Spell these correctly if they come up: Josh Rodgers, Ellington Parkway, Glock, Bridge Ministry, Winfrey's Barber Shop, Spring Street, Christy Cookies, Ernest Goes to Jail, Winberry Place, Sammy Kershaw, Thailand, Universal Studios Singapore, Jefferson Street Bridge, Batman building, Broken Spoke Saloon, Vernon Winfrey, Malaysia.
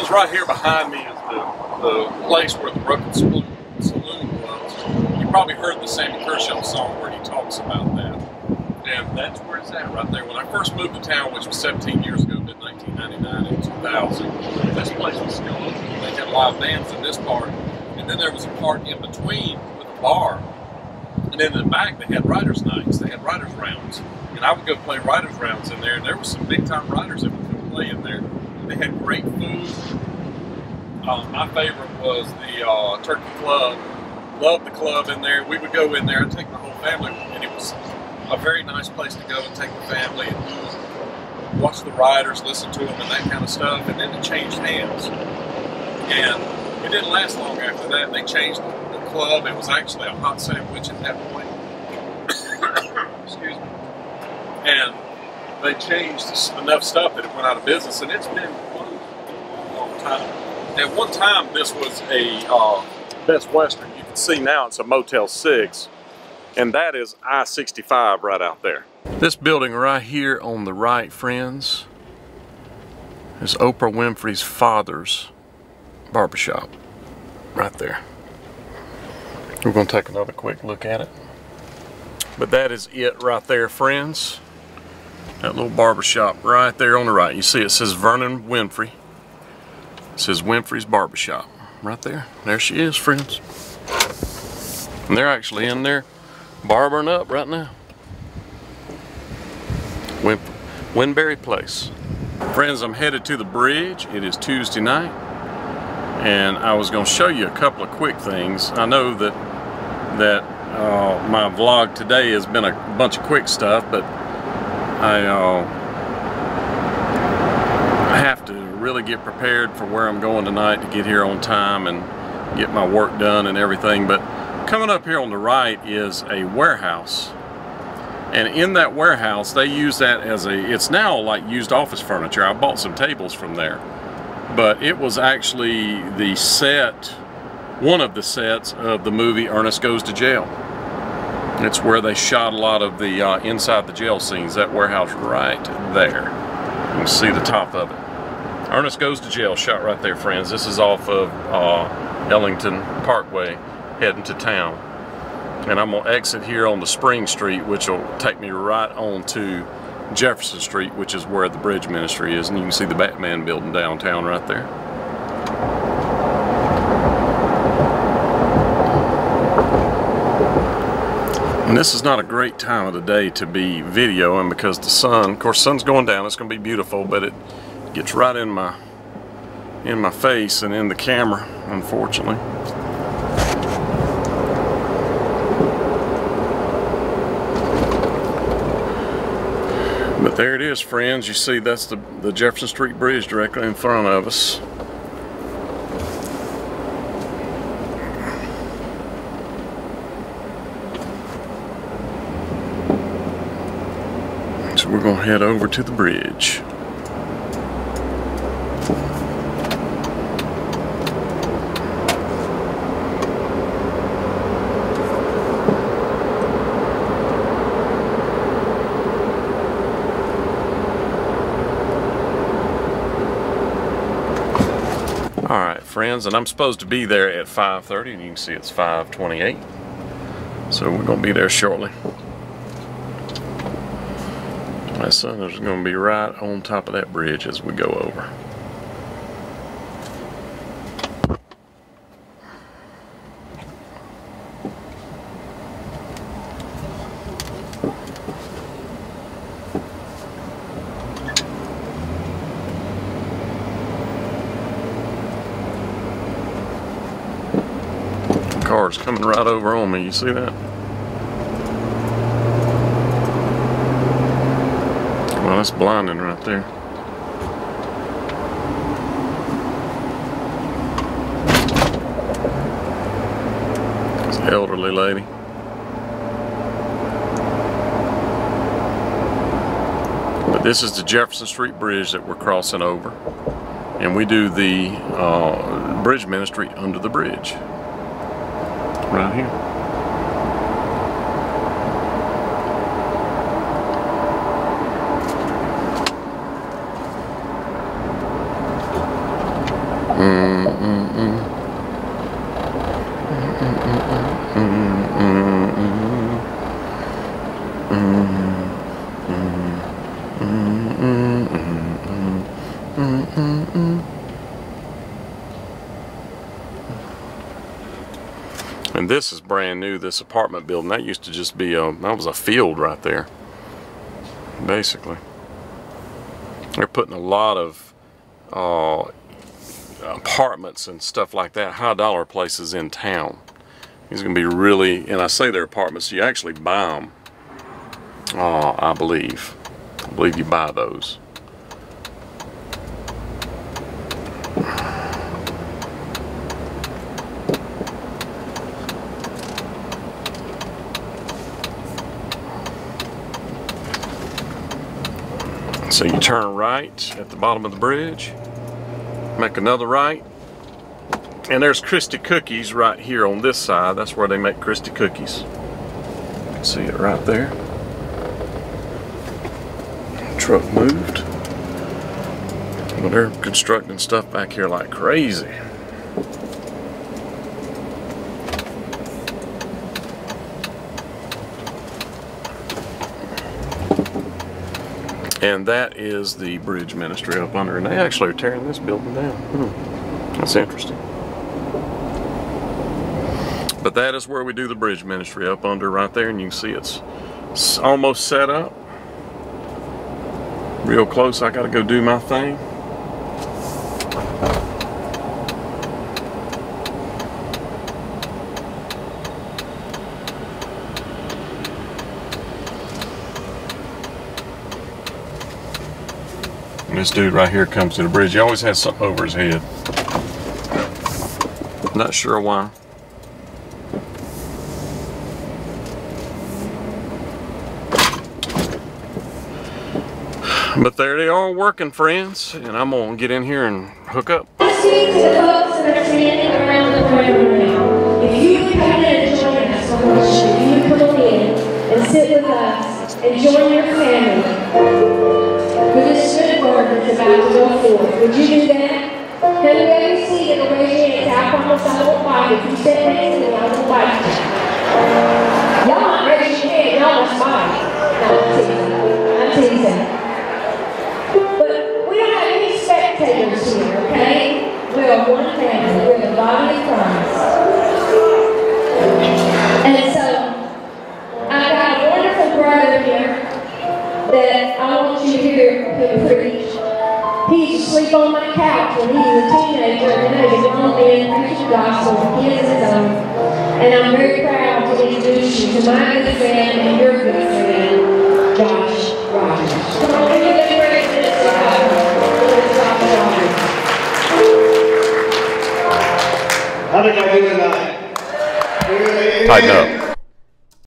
friends, right here behind me is the place where the Broken Spoke Saloon was. You probably heard the Sammy Kershaw song where he talks about that. And that's where it's at, right there. When I first moved to town, which was 17 years ago, in 1999 and 2000, this place was still open. They had live bands in this part. And then there was a part in between with a bar. And then in the back, they had writers' nights. They had writers' rounds. And I would go play writers' rounds in there. And there were some big-time writers that would come play in there. They had great food. My favorite was the Turkey Club. Loved the club in there. We would go in there and take my whole family. And it was a very nice place to go and take the family and watch the writers, listen to them, and that kind of stuff. And then it changed hands. And it didn't last long after that. They changed the club. It was actually a hot sandwich at that point. Excuse me. And they changed enough stuff that it went out of business, and it's been a long time. At one time, this was a Best Western. You can see now it's a Motel 6, and that is I-65 right out there. This building right here on the right, friends, is Oprah Winfrey's father's barber shop, right there. We're going to take another quick look at it. But that is it right there, friends. That little barber shop right there on the right. You see it says Vernon Winfrey. It says Winfrey's Barber Shop right there. There she is, friends. And they're actually in there barbering up right now. Winberry Place. Friends, I'm headed to the bridge. It is Tuesday night. And I was going to show you a couple of quick things. I know that my vlog today has been a bunch of quick stuff, but I have to really get prepared for where I'm going tonight to get here on time and get my work done and everything. But coming up here on the right is a warehouse, and in that warehouse they use that as a, it's now like used office furniture. I bought some tables from there, but it was actually the set, one of the sets of the movie Ernest Goes to Jail. It's where they shot a lot of the inside the jail scenes, that warehouse right there. You can see the top of it. Ernest Goes to Jail shot right there, friends. This is off of Ellington Parkway heading to town. And I'm going to exit here on the Spring Street, which will take me right on to Jefferson Street, which is where the Bridge Ministry is. And you can see the Batman building downtown right there. And this is not a great time of the day to be videoing because the sun, of course, sun's going down. It's going to be beautiful, but it gets right in my face and in the camera, unfortunately. But there it is, friends. You see, that's the Jefferson Street Bridge directly in front of us. So we're going to head over to the bridge. Alright, friends, and I'm supposed to be there at 5:30, and you can see it's 5:28. So we're going to be there shortly. My son is going to be right on top of that bridge as we go over. The car's coming right over on me, you see that? That's blinding right there. It's an elderly lady. But this is the Jefferson Street Bridge that we're crossing over. And we do the Bridge Ministry under the bridge. Right here. And this is brand new, this apartment building. That used to just be that was a field right there. Basically. They're putting a lot of apartments and stuff like that, high dollar places in town. These are going to be really, and I say they're apartments, you actually buy them. I believe you buy those. So you turn right at the bottom of the bridge, make another right, and there's Christy Cookies right here on this side. That's where they make Christy Cookies. You can see it right there. Truck moved. Well, they're constructing stuff back here like crazy. And that is the Bridge Ministry up under, and they actually are tearing this building down. That's interesting. But that is where we do the Bridge Ministry up under right there, and you can see it's almost set up. Real close. I gotta go do my thing. This dude right here comes to the bridge. He always has something over his head. Not sure why. But there they are working, friends. And I'm going to get in here and hook up. Next week is the folks that are standing around the corner now. If you haven't joined us on this show, you can come in and sit with us and join your family. With this good word that's about to go forth. Would you do that? Now you go to your seat and raise your hands. I promise I won't fight. If you sit next to me, I won't fight. Y'all not raise your hand, y'all won't fight. No, I'm teasing. But we don't have any spectators here, okay? We are one family. We're the body of Christ. And so, I've got a wonderful brother here that I want you to hear him preach. He used to sleep on my couch when he was a teenager, and now he's a grown man preaching gospel. He is his own. And I'm very proud to introduce you to my good friend and your good friend, Josh Rodgers. How did I do tonight? Tighten up.